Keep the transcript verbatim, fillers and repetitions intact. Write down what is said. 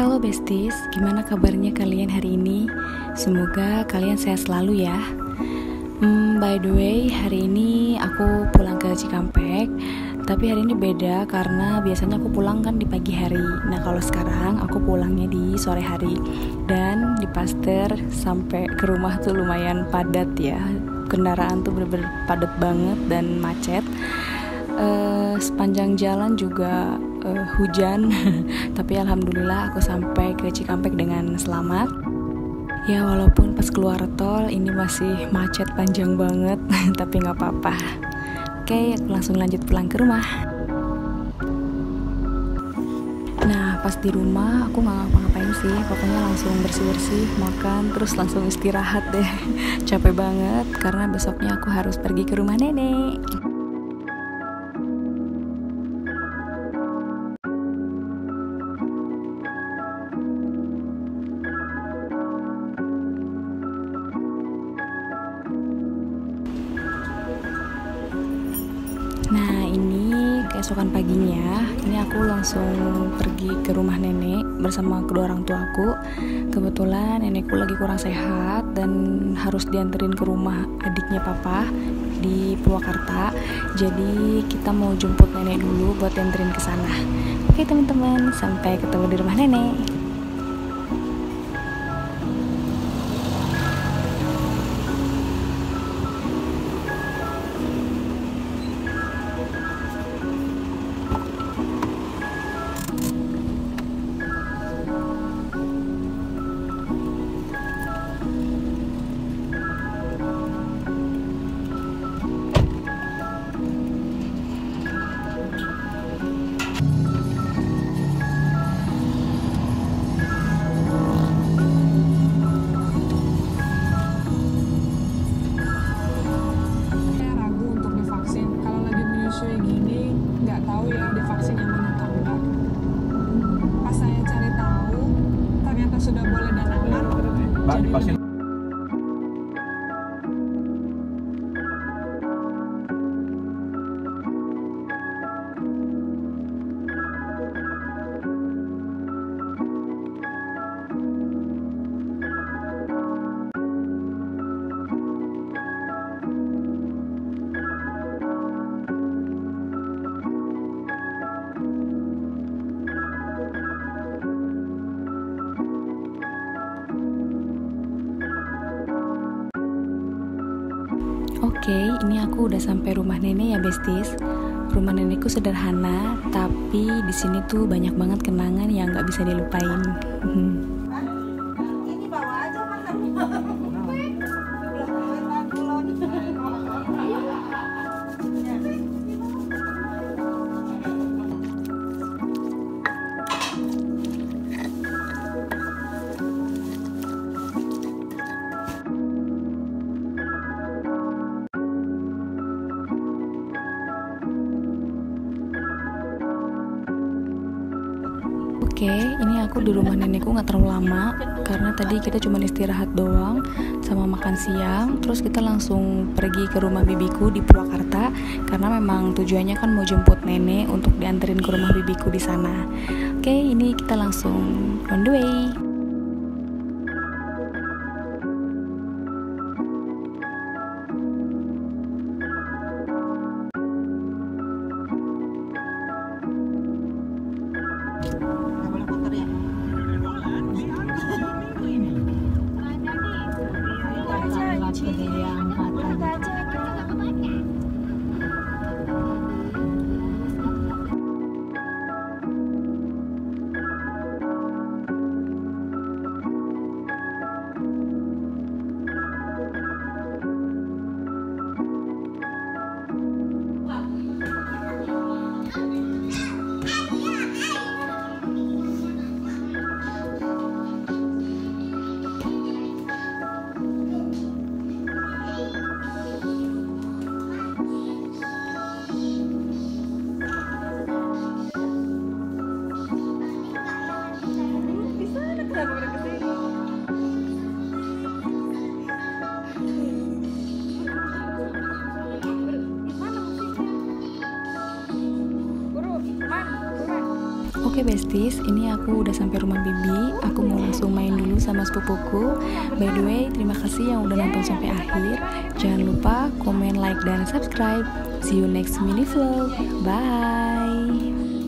Halo besties, gimana kabarnya kalian hari ini? Semoga kalian sehat selalu ya. hmm, By the way, hari ini aku pulang ke Cikampek. Tapi hari ini beda karena biasanya aku pulang kan di pagi hari. Nah kalau sekarang aku pulangnya di sore hari. Dan di Pasteur sampai ke rumah tuh lumayan padat ya. Kendaraan tuh bener-bener padat banget dan macet. Uh, sepanjang jalan juga uh, hujan, tapi alhamdulillah aku sampai ke Cikampek dengan selamat. Ya walaupun pas keluar tol ini masih macet panjang banget, tapi nggak apa-apa. Oke, aku langsung lanjut pulang ke rumah. Nah pas di rumah aku nggak ngapa-ngapain sih, pokoknya langsung bersih-bersih, makan, terus langsung istirahat deh. Capek banget karena besoknya aku harus pergi ke rumah nenek. Nah ini keesokan paginya, ini aku langsung pergi ke rumah nenek bersama kedua orang tuaku. Kebetulan nenekku lagi kurang sehat dan harus dianterin ke rumah adiknya papa di Purwakarta. Jadi kita mau jemput nenek dulu buat dianterin ke sana. Oke teman-teman, sampai ketemu di rumah nenek. Pasien. Oke, okay, ini aku udah sampai rumah nenek ya besties. Rumah nenekku sederhana, tapi di sini tuh banyak banget kenangan yang nggak bisa dilupain. Ini bawa aja Oke, okay, ini aku di rumah nenekku nggak terlalu lama karena tadi kita cuma istirahat doang sama makan siang. Terus kita langsung pergi ke rumah bibiku di Purwakarta karena memang tujuannya kan mau jemput nenek untuk dianterin ke rumah bibiku di sana. Oke, okay, ini kita langsung on the way. Oke besties, ini aku udah sampai rumah bibi. Aku mau langsung main dulu sama sepupuku. By the way, terima kasih yang udah nonton sampai akhir. Jangan lupa komen, like, dan subscribe. See you next mini vlog. Bye.